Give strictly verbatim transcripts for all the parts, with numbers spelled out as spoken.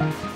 Yahoo!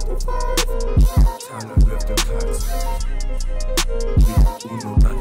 Time to lift the cups. We, we know